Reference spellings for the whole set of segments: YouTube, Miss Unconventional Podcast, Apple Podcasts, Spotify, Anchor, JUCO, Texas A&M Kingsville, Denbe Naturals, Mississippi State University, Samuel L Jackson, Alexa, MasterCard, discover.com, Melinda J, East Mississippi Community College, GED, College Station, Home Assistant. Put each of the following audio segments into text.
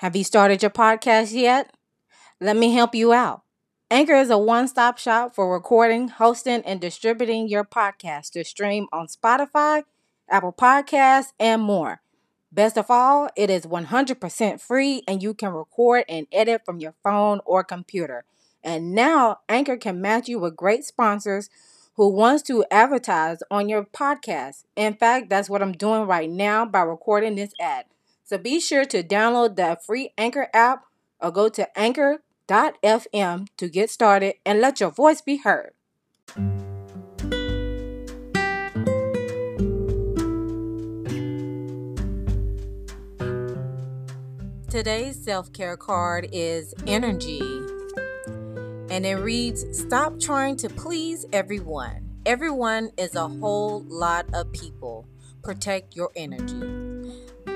Have you started your podcast yet? Let me help you out. Anchor is a one-stop shop for recording, hosting, and distributing your podcast to stream on Spotify, Apple Podcasts, and more. Best of all, it is 100% free, and you can record and edit from your phone or computer. And now, Anchor can match you with great sponsors who wants to advertise on your podcast. In fact, that's what I'm doing right now by recording this ad. So be sure to download the free Anchor app or go to anchor.fm to get started and let your voice be heard. Today's self-care card is energy. And it reads, stop trying to please everyone. Everyone is a whole lot of people. Protect your energy.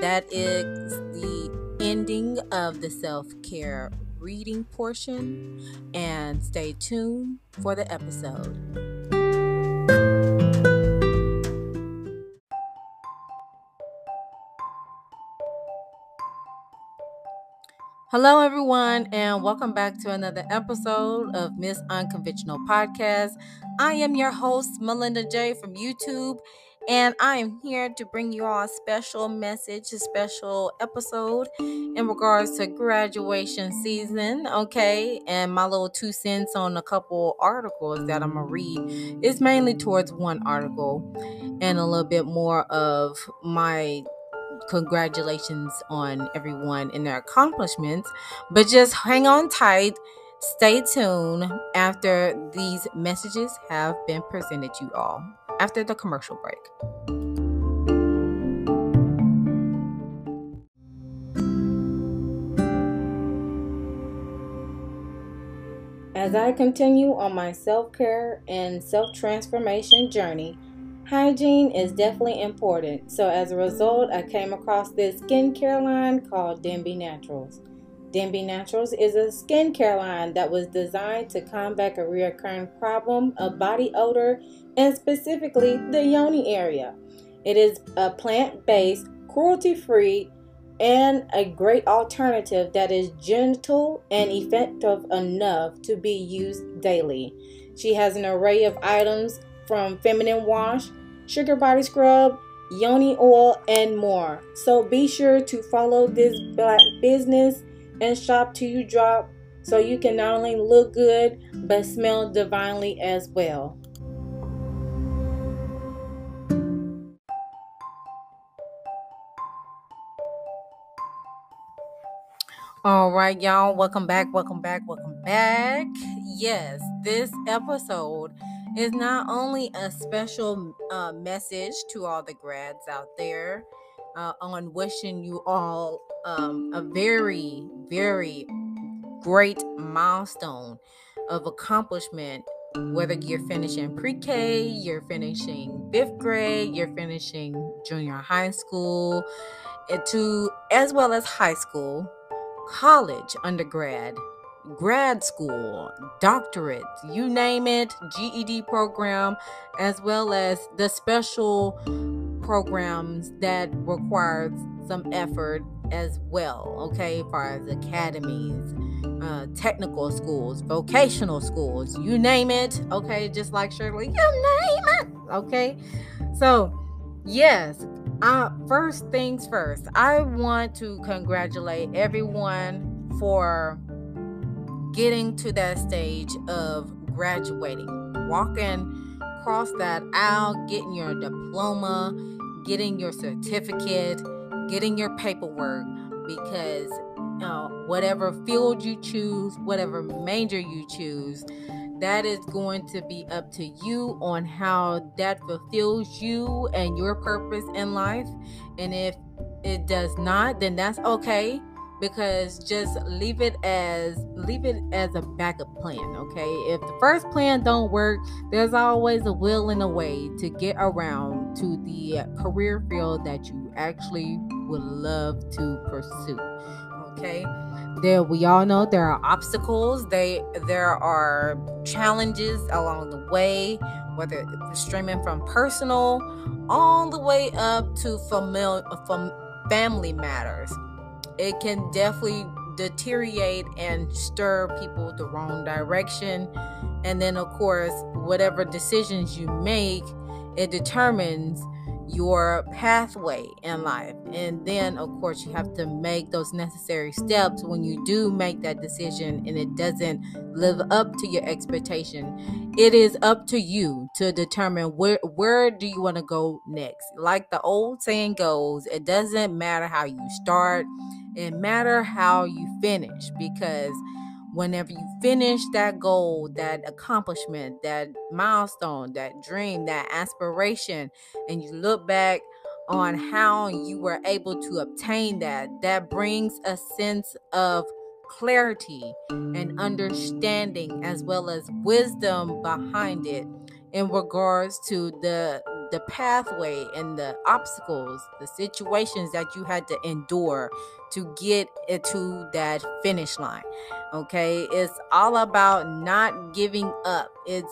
That is the ending of the self-care reading portion, and stay tuned for the episode. Hello everyone, and welcome back to another episode of Miss Unconventional Podcast. I am your host, Melinda J from YouTube. And I am here to bring you all a special message, a special episode in regards to graduation season, okay? And my little 2 cents on a couple articles that I'm going to read is mainly towards one article and a little bit more of my congratulations on everyone and their accomplishments. But just hang on tight. Stay tuned after these messages have been presented to you all. After the commercial break. As I continue on my self-care and self-transformation journey, hygiene is definitely important. So as a result, I came across this skincare line called Denbe Naturals. Denbe Naturals is a skincare line that was designed to combat a reoccurring problem of body odor and specifically the yoni area. It is a plant-based, cruelty-free, and a great alternative that is gentle and effective enough to be used daily. She has an array of items from feminine wash, sugar body scrub, yoni oil, and more. So be sure to follow this black business and shop till you drop, so you can not only look good but smell divinely as well. All right, y'all, welcome back. Yes, this episode is not only a special message to all the grads out there on wishing you all a very, very great milestone of accomplishment, whether you're finishing pre-K, you're finishing 5th grade, you're finishing junior high school, as well as high school, college, undergrad, grad school, doctorate, you name it, GED program, as well as the special programs that requires some effort as well, okay, as far as academies, technical schools, vocational schools, you name it, okay, just like Shirley, you name it, okay. So yes, first things first, I want to congratulate everyone for getting to that stage of graduating, walking across that aisle, getting your diploma, getting your certificate, getting your paperwork, because whatever field you choose, whatever major you choose, that is going to be up to you on how that fulfills you and your purpose in life. And if it does not, then that's okay, because just leave it as a backup plan, okay? If the first plan don't work, there's always a will and a way to get around to the career field that you actually would love to pursue, okay? There, we all know there are obstacles, there are challenges along the way, whether it's streaming from personal all the way up to family matters. it can definitely deteriorate and stir people the wrong direction. And then, of course, whatever decisions you make, it determines your pathway in life. And then, of course, you have to make those necessary steps when you do make that decision and it doesn't live up to your expectation. It is up to you to determine where do you want to go next. Like the old saying goes, it doesn't matter how you start, it matters how you finish, because whenever you finish that goal, that accomplishment, that milestone, that dream, that aspiration, and you look back on how you were able to obtain that, that brings a sense of clarity and understanding as well as wisdom behind it in regards to the pathway and the obstacles, the situations that you had to endure to get to that finish line. Okay, it's all about not giving up. It's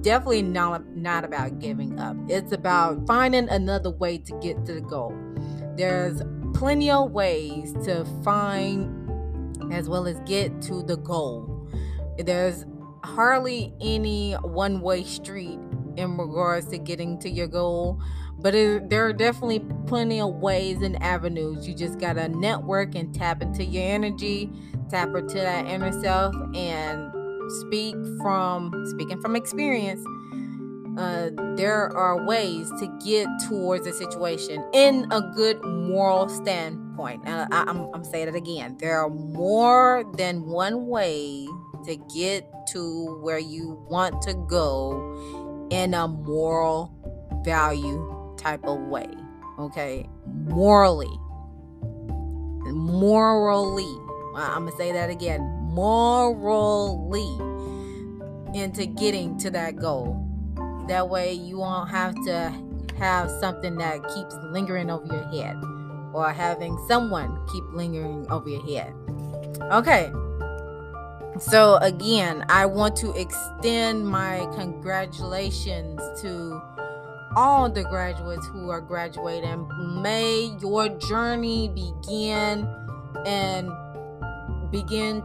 definitely not about giving up. It's about finding another way to get to the goal. There's plenty of ways to find as well as get to the goal. There's hardly any one-way street in regards to getting to your goal, but there are definitely plenty of ways and avenues. You just gotta network and tap into your energy, tap into that inner self, and speaking from experience, there are ways to get towards a situation in a good moral standpoint. I'm saying it again, there are more than one way to get to where you want to go in a moral value type of way. Okay, morally, I'm gonna say that again, morally into getting to that goal. That way you won't have to have something that keeps lingering over your head, or having someone keep lingering over your head. Okay. So again, I want to extend my congratulations to all the graduates who are graduating. May your journey begin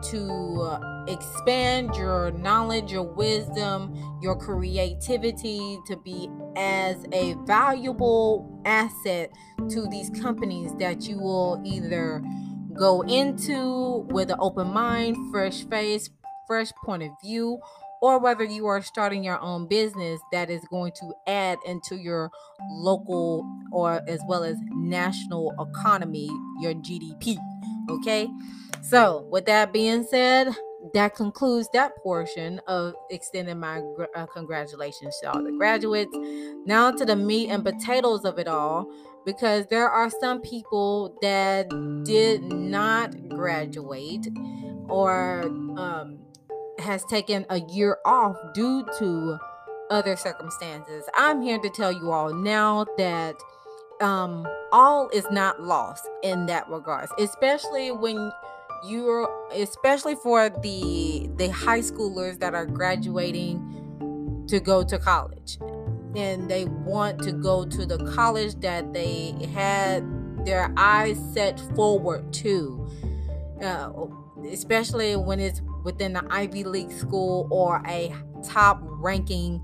to expand your knowledge, your wisdom, your creativity to be as a valuable asset to these companies that you will either go into with an open mind, fresh face, fresh point of view, or whether you are starting your own business that is going to add into your local or as well as national economy, your GDP. Okay, so with that being said, that concludes that portion of extending my congratulations to all the graduates. Now to the meat and potatoes of it all, because there are some people that did not graduate or has taken a year off due to other circumstances. I'm here to tell you all now that all is not lost in that regards, especially for the high schoolers that are graduating to go to college. And they want to go to the college that they had their eyes set forward to, especially when it's within the Ivy League school or a top ranking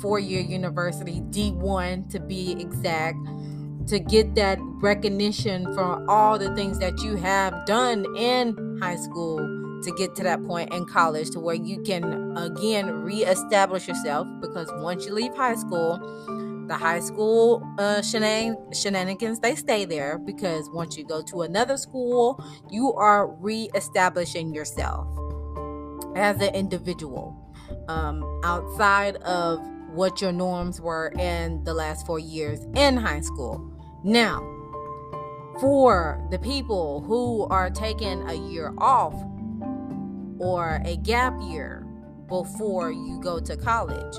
four-year university, D1 to be exact, to get that recognition for all the things that you have done in high school to get to that point in college to where you can again reestablish yourself. Because once you leave high school, the high school shenanigans, they stay there, because once you go to another school, you are reestablishing yourself as an individual outside of what your norms were in the last 4 years in high school. Now, for the people who are taking a year off or a gap year before you go to college,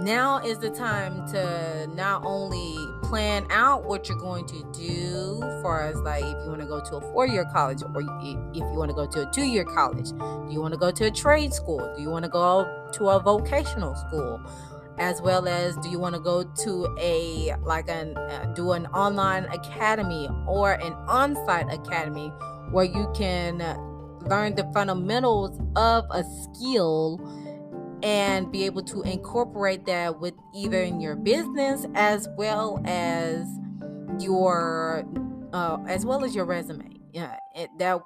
now is the time to not only plan out what you're going to do, far as like if you want to go to a four-year college, or if you want to go to a two-year college, do you want to go to a trade school, do you want to go to a vocational school, as well as do you want to go to do an online academy or an on-site academy where you can learn the fundamentals of a skill and be able to incorporate that with either in your business as well as your resume. Yeah, that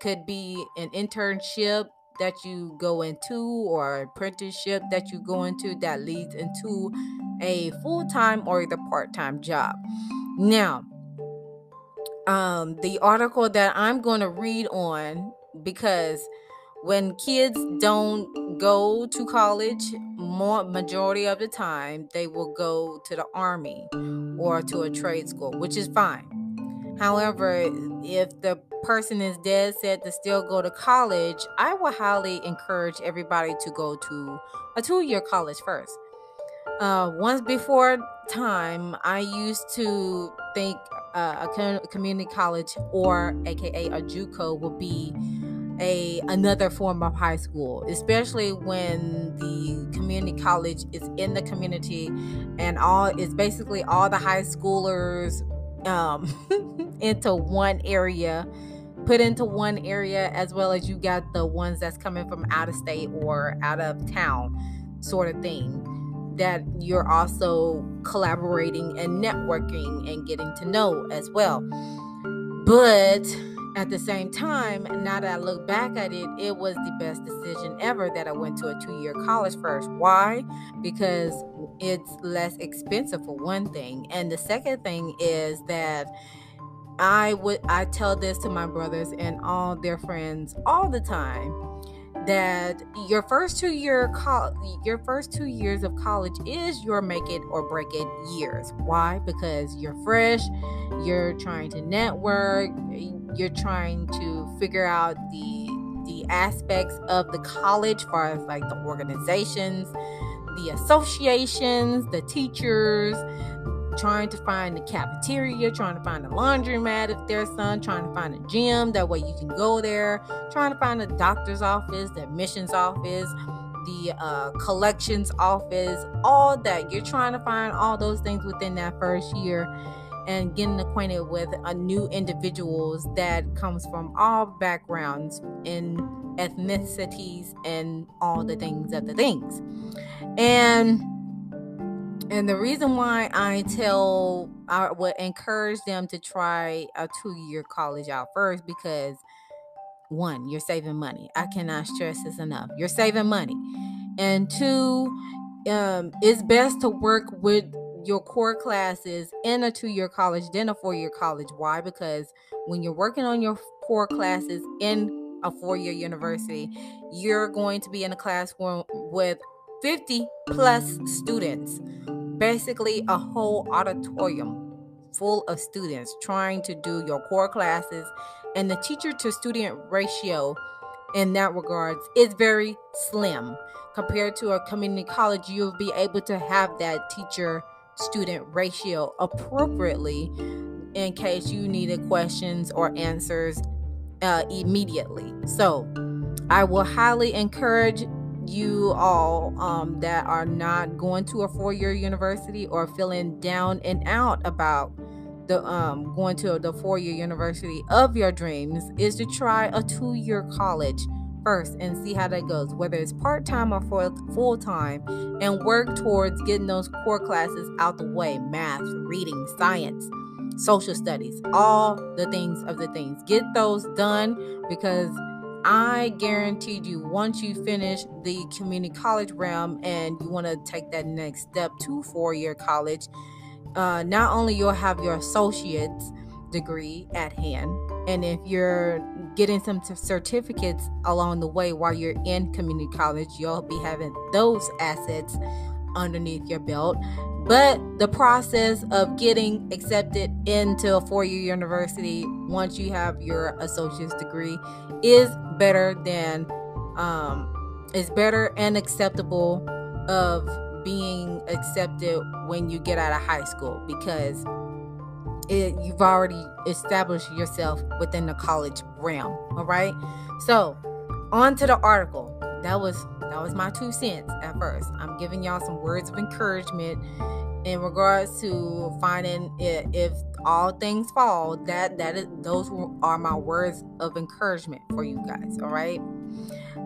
could be an internship that you go into or apprenticeship that you go into that leads into a full-time or the part-time job. Now, the article that I'm going to read on, because when kids don't go to college, majority of the time, they will go to the Army or to a trade school, which is fine. However, if the person is dead set to still go to college, I will highly encourage everybody to go to a 2-year college first. Once before time, I used to think a community college, or aka a JUCO, would be another form of high school, especially when the community college is in the community and it's basically all the high schoolers put into one area, as well as you got the ones that's coming from out of state or out of town sort of thing that you're also collaborating and networking and getting to know as well. But at the same time, now that I look back at it, it was the best decision ever that I went to a 2-year college first. Why? Because it's less expensive for one thing. And the second thing is that I tell this to my brothers and all their friends all the time, that your first 2 years of college is your make it or break it years. Why? Because you're fresh, you're trying to network, you're trying to figure out the aspects of the college, far as like the organizations, the associations, the teachers, trying to find the cafeteria, trying to find the laundromat if there's some, trying to find a gym, that way you can go there, trying to find the doctor's office, the admissions office, the collections office, all that. You're trying to find all those things within that first year and getting acquainted with new individuals that comes from all backgrounds and ethnicities and all the things of the things. And the reason why I would encourage them to try a 2-year college out first, because one, you're saving money. I cannot stress this enough. You're saving money. And two, it's best to work with your core classes in a 2-year college than a 4-year college. Why? Because when you're working on your core classes in a 4-year university, you're going to be in a classroom with 50 plus students, basically a whole auditorium full of students trying to do your core classes, and the teacher to student ratio in that regards is very slim compared to a community college. You'll be able to have that teacher student ratio appropriately in case you needed questions or answers immediately. So I will highly encourage you all that are not going to a 4-year university or feeling down and out about the going to the 4-year university of your dreams is to try a 2-year college first and see how that goes, whether it's part-time or full-time, and work towards getting those core classes out the way: math, reading, science, social studies, all the things of the things. Get those done, because I guaranteed you, once you finish the community college realm and you want to take that next step to 4-year college, not only you'll have your associate's degree at hand, and if you're getting some certificates along the way while you're in community college, you'll be having those assets underneath your belt. But the process of getting accepted into a 4-year university once you have your associate's degree is better and acceptable of being accepted when you get out of high school, because you've already established yourself within the college realm. All right, so on to the article. That was my 2 cents at first. I'm giving y'all some words of encouragement in regards to finding it. If all things fall, those are my words of encouragement for you guys. All right.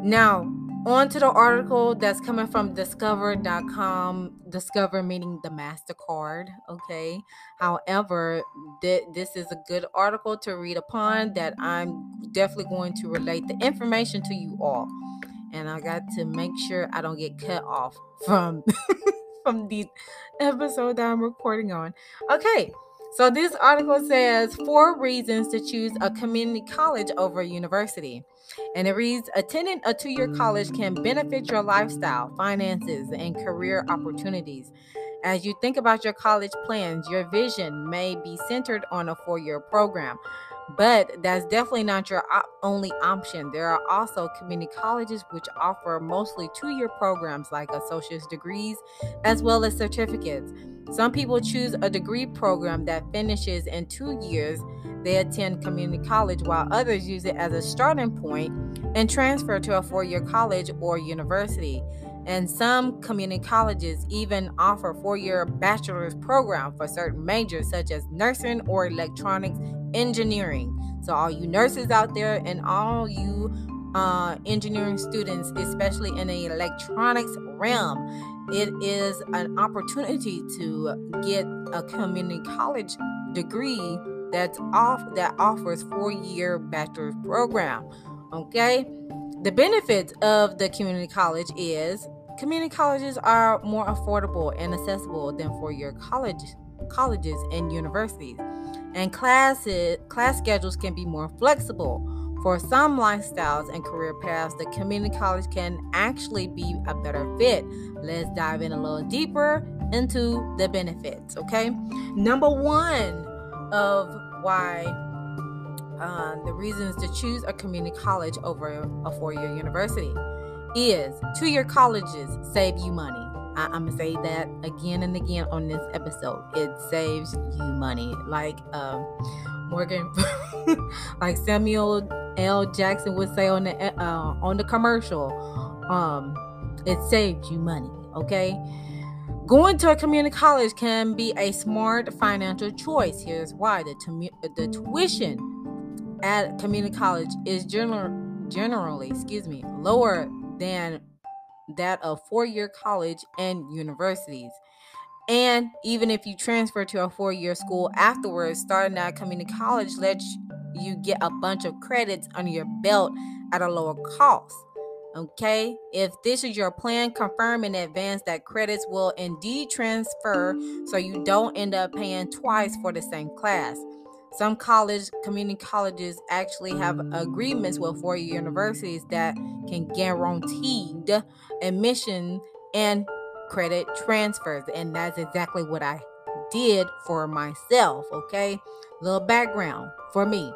Now, on to the article that's coming from discover.com. Discover meaning the MasterCard, okay? However, this is a good article to read upon that I'm definitely going to relate the information to you all. And I got to make sure I don't get cut off from, from the episode that I'm recording on. Okay, so this article says 4 reasons to choose a community college over a university. And it reads, attending a 2-year college can benefit your lifestyle, finances, and career opportunities. As you think about your college plans, your vision may be centered on a 4-year program, but that's definitely not your only option. There are also community colleges which offer mostly 2-year programs like associate's degrees as well as certificates. Some people choose a degree program that finishes in 2 years. They attend community college, while others use it as a starting point and transfer to a 4-year college or university. And some community colleges even offer 4-year bachelor's program for certain majors such as nursing or electronics engineering. So all you nurses out there and all you engineering students, especially in the electronics realm, it is an opportunity to get a community college degree that offers 4-year bachelor's program. Okay, the benefits of the community college is community colleges are more affordable and accessible than 4-year colleges and universities, and class schedules can be more flexible. For some lifestyles and career paths, the community college can actually be a better fit. Let's dive in a little deeper into the benefits. Okay, number one of why the reasons to choose a community college over a 4-year university is 2-year colleges save you money. I'm gonna say that again and again on this episode. It saves you money. Like like Samuel L Jackson would say on the commercial, it saves you money. Okay. Going to a community college can be a smart financial choice. Here's why. The tuition at community college is generally lower than that of 4-year college and universities. And even if you transfer to a 4-year school afterwards, starting at community college lets you get a bunch of credits under your belt at a lower cost. Okay, if this is your plan, confirm in advance that credits will indeed transfer so you don't end up paying twice for the same class. Some community colleges actually have agreements with 4-year universities that can guarantee admission and credit transfers. And that's exactly what I did for myself. Okay, little background for me.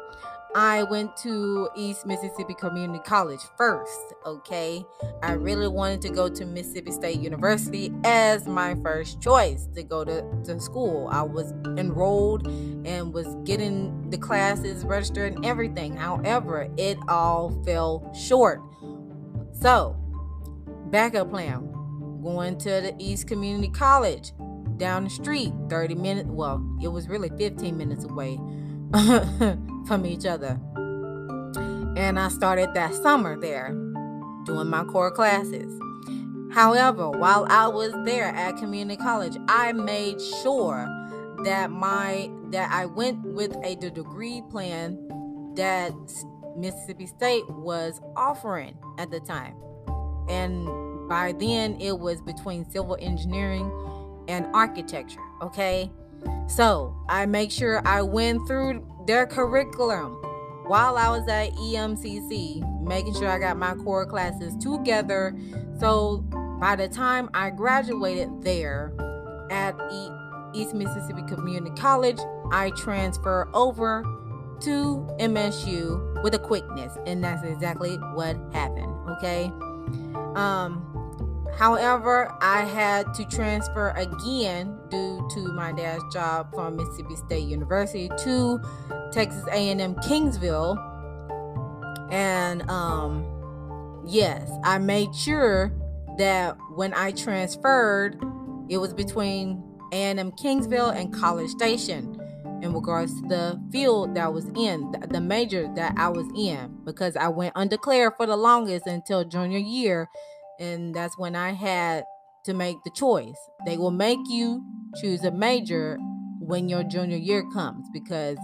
I went to East Mississippi Community College first, okay? I really wanted to go to Mississippi State University as my first choice to go to school. I was enrolled and was getting the classes registered and everything. However, it all fell short. So, backup plan, going to the East Community College down the street, 30 minutes, well, it was really 15 minutes away from each other. And I started that summer there doing my core classes. However, while I was there at community college, I made sure that I went with a degree plan that Mississippi State was offering at the time. And by then it was between civil engineering and architecture, okay? So I make sure I went through their curriculum while I was at EMCC, making sure I got my core classes together. So by the time I graduated there at East Mississippi Community College, I transferred over to MSU with a quickness. And that's exactly what happened, okay? However, I had to transfer again due to my dad's job from Mississippi State University to Texas A&M Kingsville. And yes, I made sure that when I transferred, it was between A&M Kingsville and College Station in regards to the field that I was in, the major that I was in, because I went undeclared for the longest until junior year, and that's when I had to make the choice. They will make you choose a major when your junior year comes, because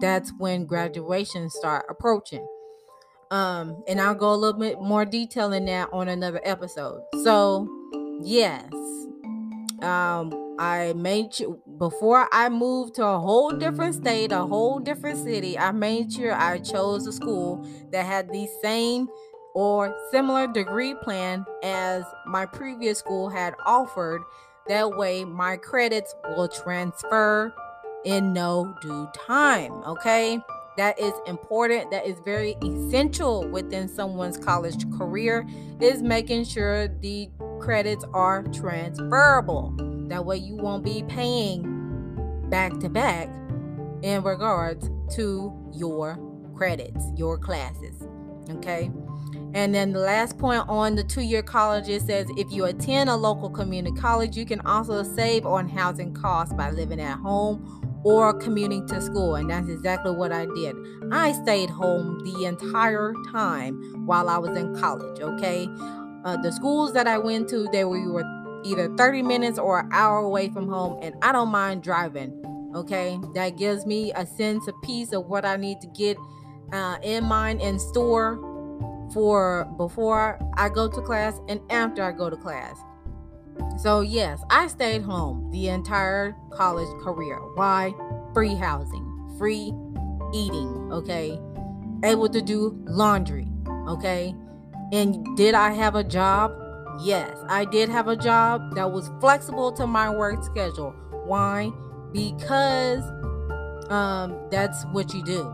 that's when graduation start approaching. And I'll go a little bit more detail in that on another episode. So yes, I made sure before I moved to a whole different state, a whole different city, I made sure I chose a school that had the same or similar degree plan as my previous school had offered. That way my credits will transfer in no due time. Okay, that is important. That is very essential within someone's college career, is making sure the credits are transferable. That way you won't be paying back to back in regards to your credits, your classes. Okay. And then the last point on the two-year college, it says if you attend a local community college, you can also save on housing costs by living at home or commuting to school. And that's exactly what I did. I stayed home the entire time while I was in college, okay? The schools that I went to, they were either 30 minutes or an hour away from home, and I don't mind driving, okay? That gives me a sense of peace of what I need to get in mind and store for before I go to class and after I go to class. So yes, I stayed home the entire college career. Why? Free housing, free eating, okay? Able to do laundry, okay? And did I have a job? Yes, I did have a job that was flexible to my work schedule. Why? Because that's what you do.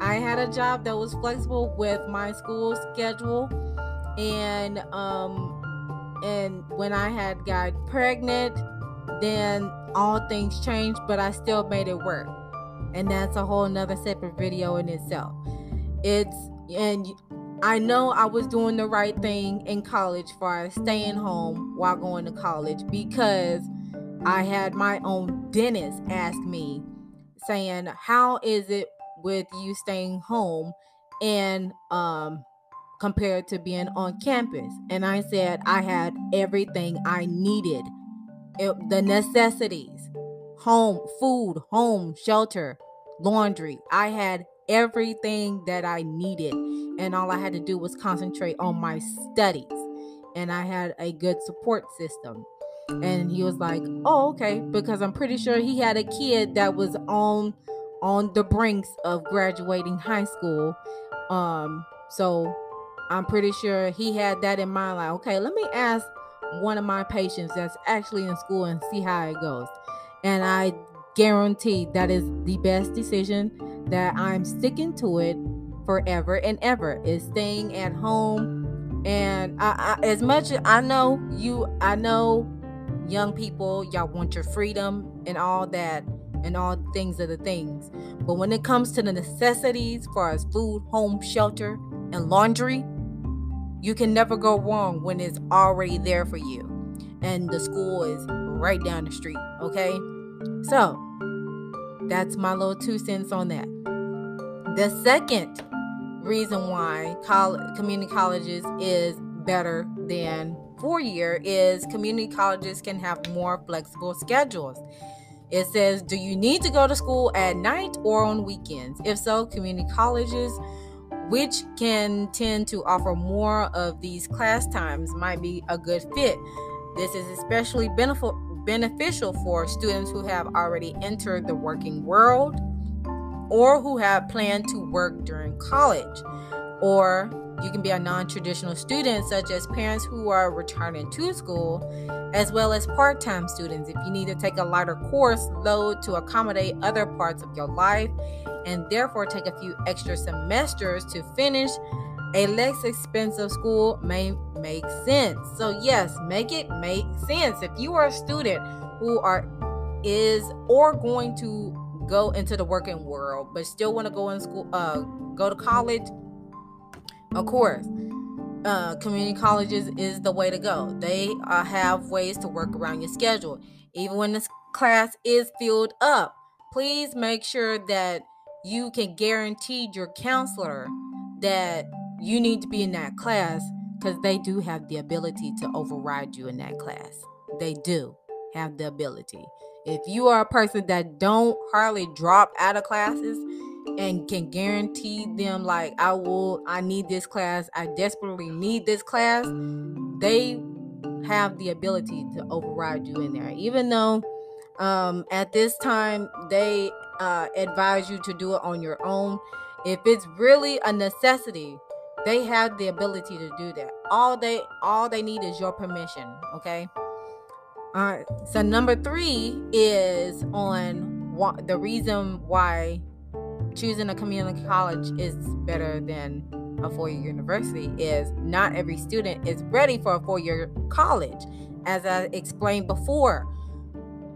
I had a job that was flexible with my school schedule, and when I had got pregnant, then all things changed, but I still made it work, and that's a whole nother separate video in itself. And I know I was doing the right thing in college for staying home while going to college, because I had my own dentist ask me, saying, how is it with you staying home and compared to being on campus? And I said I had everything I needed, the necessities, home, food, home, shelter, laundry. I had everything that I needed, and all I had to do was concentrate on my studies, and I had a good support system. And he was like, oh, okay, because I'm pretty sure he had a kid that was on the brinks of graduating high school. So I'm pretty sure he had that in mind. Like, okay, let me ask one of my patients that's actually in school and see how it goes. And I guarantee that is the best decision, that I'm sticking to it forever and ever, is staying at home. And I, as much as I know young people, y'all want your freedom and all that, and all things are the things, but when it comes to the necessities as far as food, home, shelter, and laundry, you can never go wrong when it's already there for you, and the school is right down the street. Okay, so that's my little 2 cents on that. The second reason why community colleges is better than 4-year is community colleges can have more flexible schedules. It says, do you need to go to school at night or on weekends? If so, community colleges, which can tend to offer more of these class times, might be a good fit. This is especially beneficial for students who have already entered the working world, or who have planned to work during college. Or you can be a non-traditional student, such as parents who are returning to school, as well as part-time students if you need to take a lighter course load to accommodate other parts of your life, and therefore take a few extra semesters to finish a less expensive school, may make sense. So yes, make it make sense. If you are a student who is or going to go into the working world but still want to go to college, Of course, community colleges is the way to go. They have ways to work around your schedule. Even when this class is filled up, please make sure that you can guarantee your counselor that you need to be in that class, because they do have the ability to override you in that class. They do have the ability. If you are a person that don't hardly drop out of classes and can guarantee them, like, I need this class, I desperately need this class, they have the ability to override you in there. Even though at this time they advise you to do it on your own, if it's really a necessity, they have the ability to do that. All they need is your permission, okay? All right. So number 3 is on the reason why choosing a community college is better than a four-year university is not every student is ready for a four-year college. As I explained before,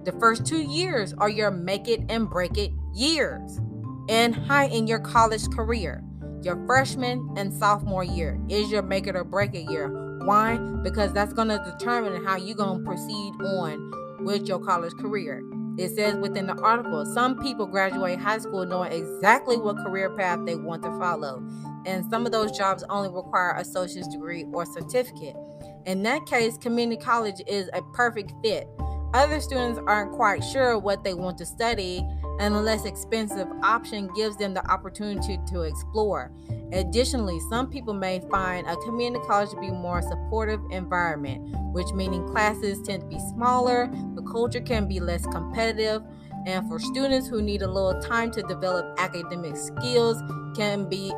the first 2 years are your make it and break it years and high in your college career. Your freshman and sophomore year is your make it or break it year. Why? Because that's going to determine how you're going to proceed on with your college career. It says within the article, some people graduate high school knowing exactly what career path they want to follow. And some of those jobs only require an associate's degree or certificate. In that case, community college is a perfect fit. Other students aren't quite sure what they want to study, and a less expensive option gives them the opportunity to explore. Additionally, some people may find a community college to be a more supportive environment, which meaning classes tend to be smaller, the culture can be less competitive, and for students who need a little time to develop academic skills, it can be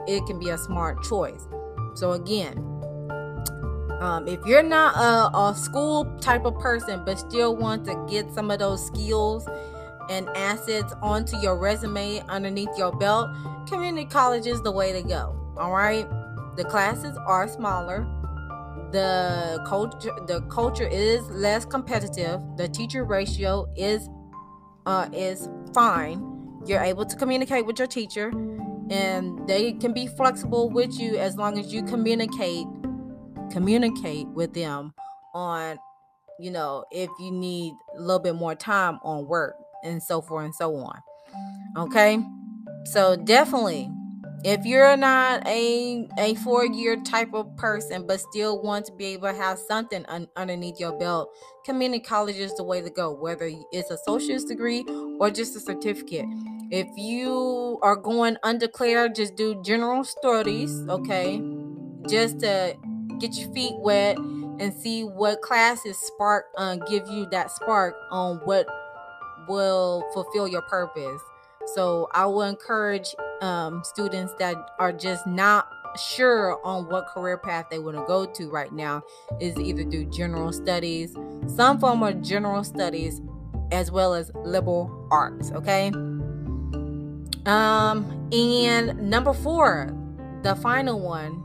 a smart choice. So again, if you're not a school type of person but still want to get some of those skills and assets onto your resume underneath your belt, community college is the way to go. All right, the classes are smaller, the culture is less competitive, the teacher ratio is fine. You're able to communicate with your teacher, and they can be flexible with you as long as you communicate with them on, you know, if you need a little bit more time on work and so forth and so on. Okay, so definitely, if you're not a four-year type of person but still want to be able to have something underneath your belt, community college is the way to go, whether it's an associate's degree or just a certificate. If you are going undeclared, just do general studies, okay, just to get your feet wet and see what classes give you that spark on what will fulfill your purpose. So I will encourage students that are just not sure on what career path they want to go to right now is either do general studies, some form of general studies, as well as liberal arts. Okay. And number 4, the final one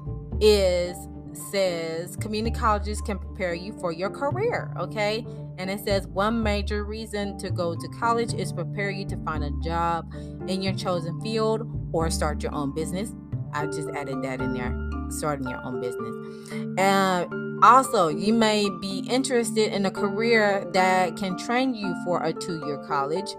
says community colleges can prepare you for your career. Okay. And it says one major reason to go to college is prepare you to find a job in your chosen field or start your own business. I just added that in there, starting your own business. Also, you may be interested in a career that can train you for a 2-year college,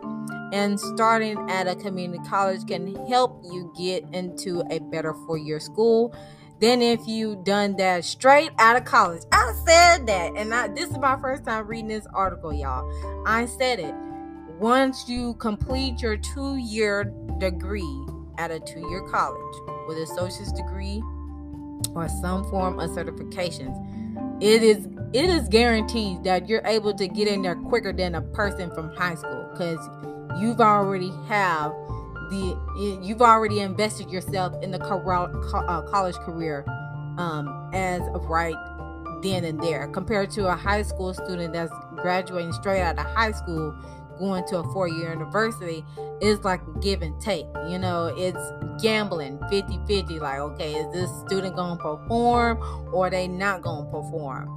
and starting at a community college can help you get into a better 4-year school Then if you done that straight out of college. I said that, and this is my first time reading this article, y'all. I said it. Once you complete your 2-year degree at a 2-year college with an associate's degree or some form of certifications, it is guaranteed that you're able to get in there quicker than a person from high school, because you've already invested yourself in the college career as of right then and there, compared to a high school student that's graduating straight out of high school going to a 4-year university. It's like a give and take, you know. It's gambling 50-50, like, okay, is this student gonna perform or are they not gonna perform?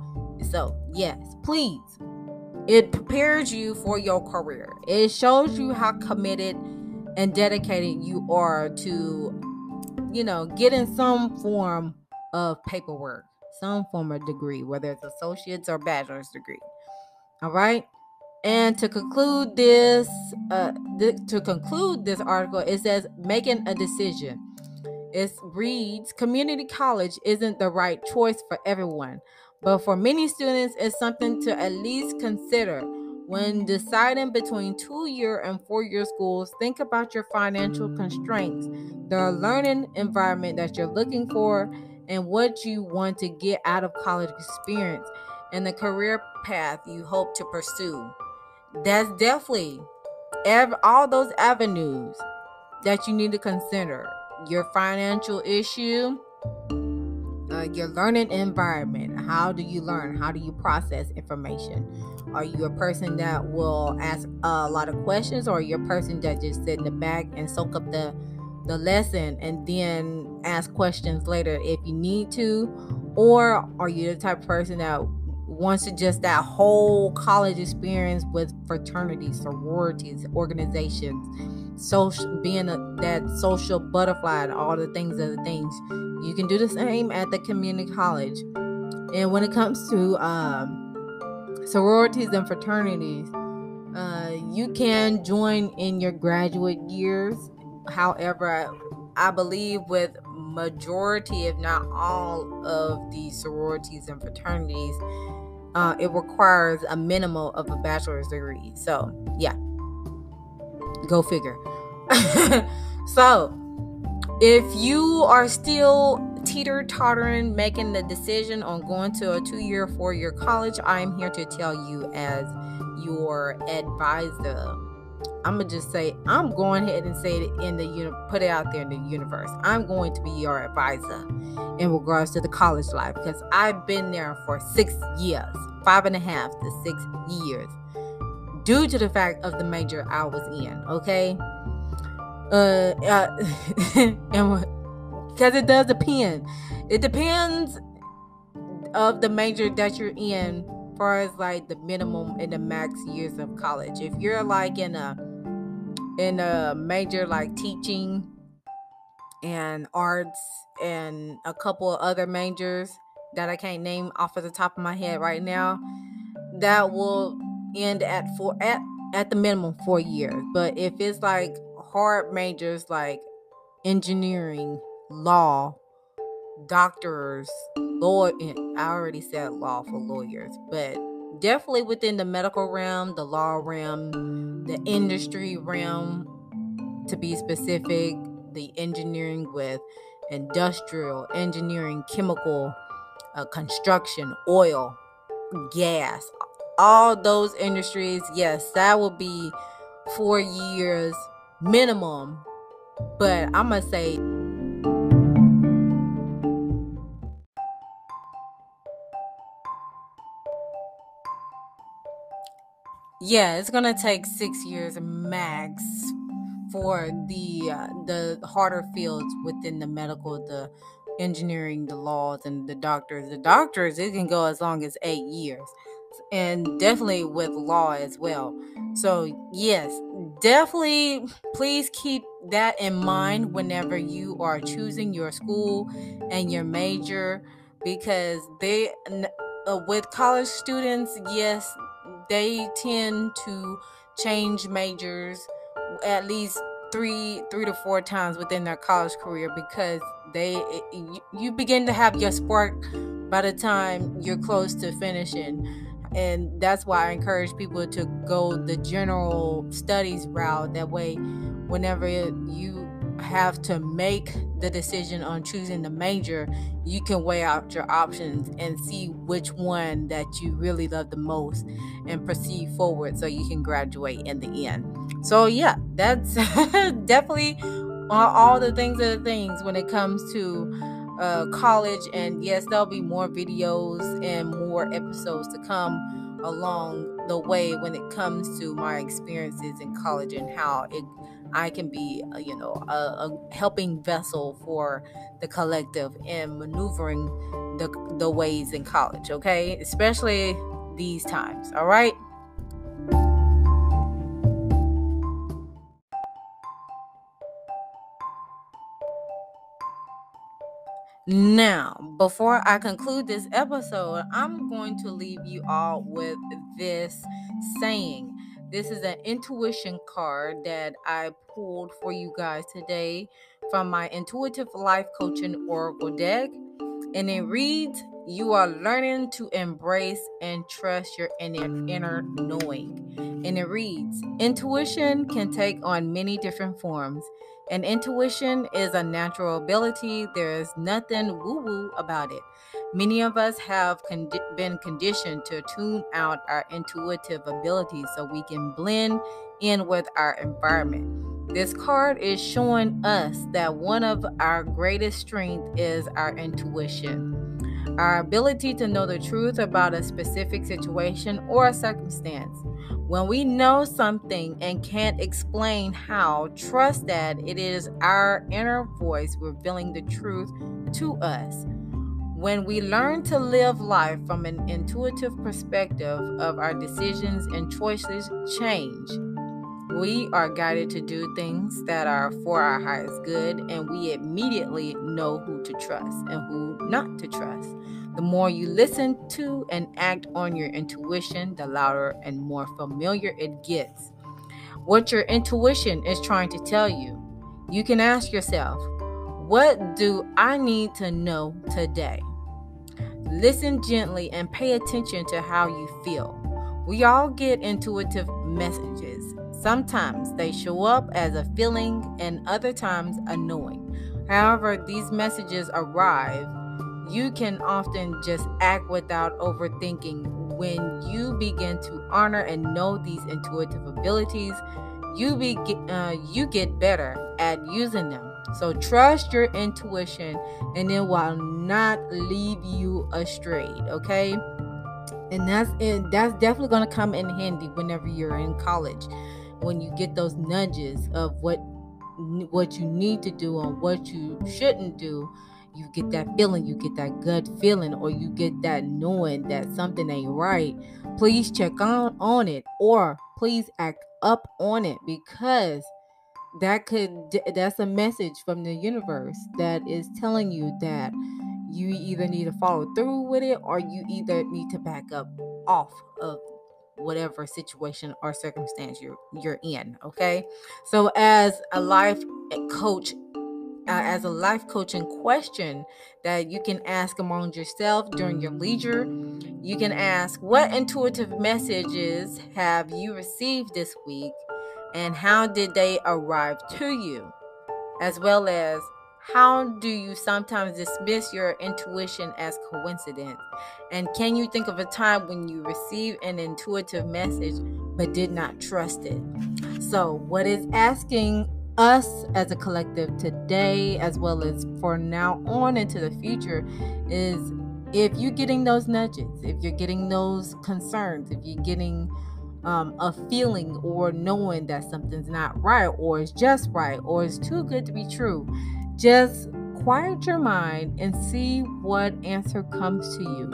So yes, please, it prepares you for your career. It shows you how committed and dedicated you are to, you know, getting some form of paperwork, some form of degree, whether it's associate's or bachelor's degree. All right. And to conclude this, article, it says making a decision. It reads, community college isn't the right choice for everyone, but for many students, it's something to at least consider. When deciding between 2-year and 4-year schools, think about your financial constraints, the learning environment that you're looking for, and what you want to get out of college experience, and the career path you hope to pursue. That's definitely all those avenues that you need to consider. Your financial issue, your learning environment. How do you learn? How do you process information? Are you a person that will ask a lot of questions, or are you a person that just sit in the back and soak up the lesson and then ask questions later if you need to? Or are you the type of person that wants to just that whole college experience with fraternities, sororities, organizations, social, being that social butterfly, and all the things, other things? You can do the same at the community college. And when it comes to sororities and fraternities, you can join in your graduate years. However, I believe with majority, if not all, of the sororities and fraternities, it requires a minimum of a bachelor's degree. So yeah, go figure. So if you are still teeter-tottering, making the decision on going to a 2-year, 4-year college, I am here to tell you as your advisor. I'm going to just say, I'm going ahead and say it put it out there in the universe. I'm going to be your advisor in regards to the college life, because I've been there for 6 years, 5.5 to 6 years, due to the fact of the major I was in. Okay. And because it does depend. It depends of the major that you're in, as far as like the minimum and the max years of college. If you're like in a major like teaching and arts and a couple of other majors that I can't name off of the top of my head right now, that will end at the minimum 4 years. But if it's like hard majors like engineering, law, doctors, law, I already said law for lawyers, but definitely within the medical realm, the law realm, the industry realm, to be specific, the engineering with industrial engineering, chemical, construction, oil, gas, all those industries. Yes, that will be 4 years minimum, but I'm going to say yeah, it's gonna take 6 years max for the harder fields within the medical, the engineering, the laws, and the doctors. The doctors, it can go as long as 8 years, and definitely with law as well. So yes, definitely please keep that in mind whenever you are choosing your school and your major, because they with college students, yes, they tend to change majors at least three to four times within their college career, because you begin to have your spark by the time you're close to finishing. And that's why I encourage people to go the general studies route. That way, whenever you have to make the decision on choosing the major, you can weigh out your options and see which one that you really love the most and proceed forward so you can graduate in the end. So yeah, that's definitely all the things are the things when it comes to college. And yes, there'll be more videos and more episodes to come along the way when it comes to my experiences in college and how I can be, a helping vessel for the collective in maneuvering the ways in college, okay? Especially these times, all right? Now, before I conclude this episode, I'm going to leave you all with this saying. This is an intuition card that I pulled for you guys today from my Intuitive Life Coaching Oracle deck. And it reads, you are learning to embrace and trust your inner knowing. And it reads, intuition can take on many different forms. And intuition is a natural ability. There is nothing woo-woo about it. Many of us have been conditioned to tune out our intuitive abilities so we can blend in with our environment. This card is showing us that one of our greatest strengths is our intuition. Our ability to know the truth about a specific situation or a circumstance. When we know something and can't explain how, trust that it is our inner voice revealing the truth to us. When we learn to live life from an intuitive perspective of our decisions and choices change, we are guided to do things that are for our highest good, and we immediately know who to trust and who not to trust. The more you listen to and act on your intuition, the louder and more familiar it gets. What your intuition is trying to tell you, you can ask yourself, what do I need to know today? Listen gently and pay attention to how you feel. We all get intuitive messages. Sometimes they show up as a feeling and other times a knowing. However, these messages arrive, you can often just act without overthinking. When you begin to honor and know these intuitive abilities, you get better at using them. So trust your intuition and it will not leave you astray, okay? And that's definitely going to come in handy whenever you're in college. When you get those nudges of what you need to do and what you shouldn't do, you get that feeling, you get that gut feeling, or you get that knowing that something ain't right. Please check on it, or please act up on it, because that's a message from the universe that is telling you that you either need to follow through with it, or you either need to back up off of whatever situation or circumstance you're in, okay? So as a life coaching question that you can ask among yourself during your leisure, you can ask, what intuitive messages have you received this week, and how did they arrive to you? As well as, how do you sometimes dismiss your intuition as coincidence? And can you think of a time when you received an intuitive message but did not trust it? So what is asking us as a collective today, as well as for now on into the future, is if you're getting those nudges, if you're getting those concerns, if you're getting a feeling or knowing that something's not right, or it's just right, or it's too good to be true, just quiet your mind and see what answer comes to you.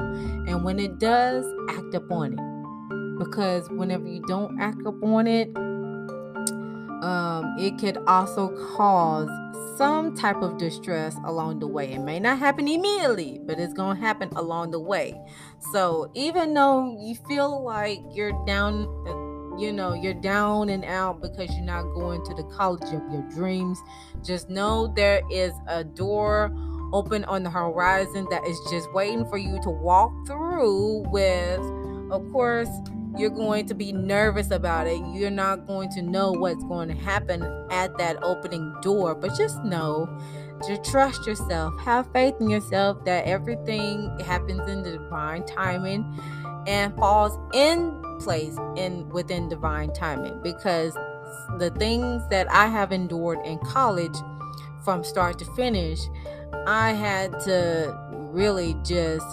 And when it does, act upon it. Because whenever you don't act upon it, it could also cause some type of distress along the way. It may not happen immediately, but it's going to happen along the way. So even though you feel like you're down, you're down and out because you're not going to the college of your dreams, just know there is a door open on the horizon that is just waiting for you to walk through with. Of course, you're going to be nervous about it. You're not going to know what's going to happen at that opening door. But just know, just trust yourself. Have faith in yourself that everything happens in the divine timing and falls in place within divine timing. Because the things that I have endured in college from start to finish, I had to really just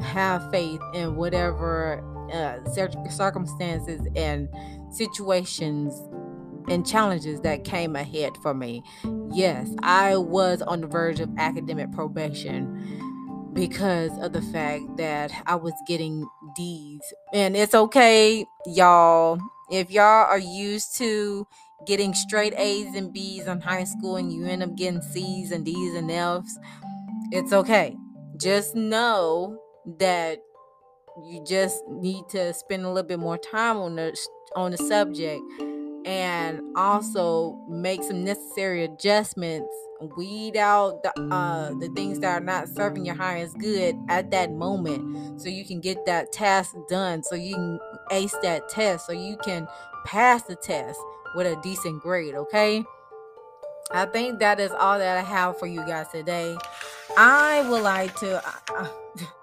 have faith in whatever circumstances and situations and challenges that came ahead for me. Yes, I was on the verge of academic probation because of the fact that I was getting D's. And it's okay, y'all. If y'all are used to getting straight A's and B's in high school and you end up getting C's and D's and F's, It's okay. Just know that you just need to spend a little bit more time on the subject, and also make some necessary adjustments. Weed out the things that are not serving your highest good at that moment, so you can get that task done, so you can ace that test, so you can pass the test with a decent grade. Okay, I think that is all that I have for you guys today. I would like to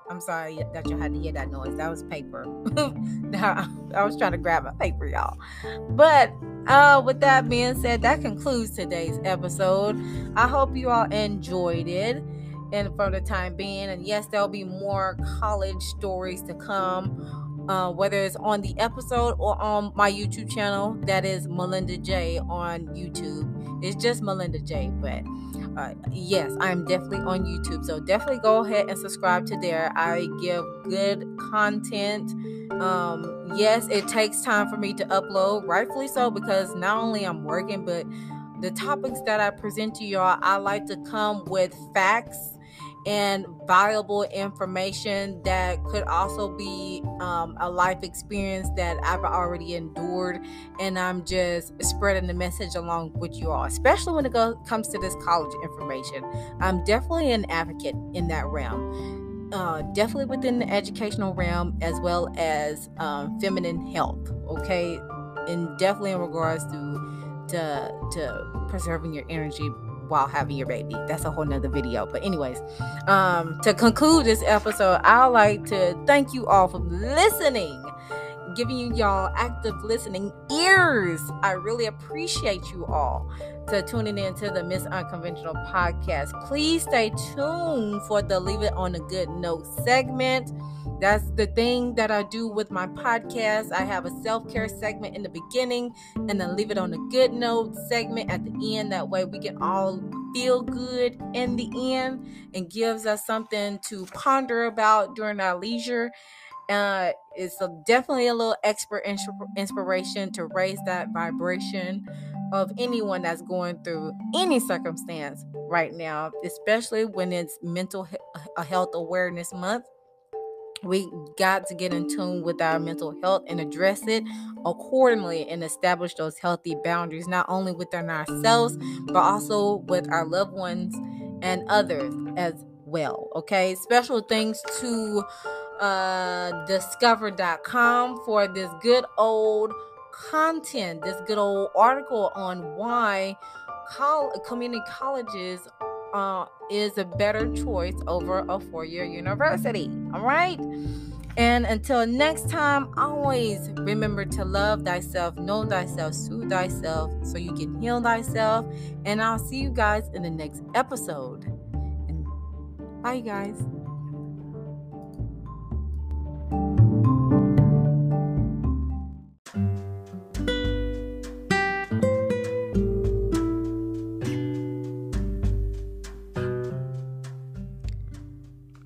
I'm sorry that you had to hear that noise. That was paper. I was trying to grab my paper, y'all. But with that being said, that concludes today's episode. I hope you all enjoyed it, and for the time being. And yes, there'll be more college stories to come, whether it's on the episode or on my YouTube channel. That is Melinda J on YouTube. It's just Melinda J, but yes, I'm definitely on YouTube, so definitely go ahead and subscribe to there. I give good content. Yes, it takes time for me to upload, rightfully so, because not only I'm working, but the topics that I present to y'all, I like to come with facts and valuable information that could also be a life experience that I've already endured, and I'm just spreading the message along with you all, especially when it comes to this college information. I'm definitely an advocate in that realm, definitely within the educational realm, as well as feminine health, okay, and definitely in regards to preserving your energy while having your baby. That's a whole nother video, but anyways, to conclude this episode, I'd like to thank you all for listening, giving you y'all active listening ears. I really appreciate you all to tuning in to the Miss Unconventional Podcast. Please stay tuned for the Leave It on a Good Note segment. That's the thing that I do with my podcast. I have a self-care segment in the beginning, and then Leave It on a Good Note segment at the end. That way we can all feel good in the end, and gives us something to ponder about during our leisure. It's definitely a little extra inspiration to raise that vibration of anyone that's going through any circumstance right now, especially when it's Mental Health Awareness Month. We got to get in tune with our mental health and address it accordingly, and establish those healthy boundaries, not only within ourselves, but also with our loved ones and others as well. Okay, special thanks to discover.com for this good old content, this good old article on why community colleges is a better choice over a four-year university. All right, and until next time, always remember to love thyself, know thyself, soothe thyself, so you can heal thyself. And I'll see you guys in the next episode. And bye, you guys.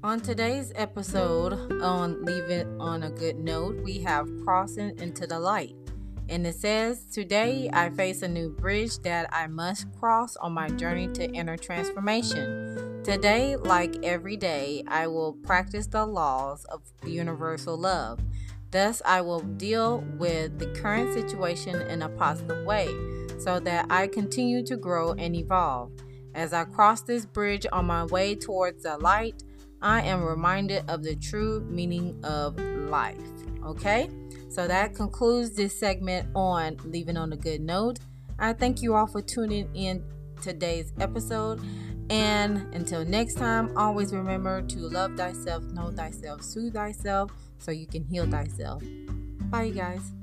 On today's episode on Leave It on a Good Note, we have Crossing into the Light. And it says, today I face a new bridge that I must cross on my journey to inner transformation. Today, like every day, I will practice the laws of universal love. Thus, I will deal with the current situation in a positive way, so that I continue to grow and evolve. As I cross this bridge on my way towards the light, I am reminded of the true meaning of life. Okay, so that concludes this segment on Leaving on a Good Note. I thank you all for tuning in today's episode. And until next time, always remember to love thyself, know thyself, soothe thyself, so you can heal thyself. Bye, you guys.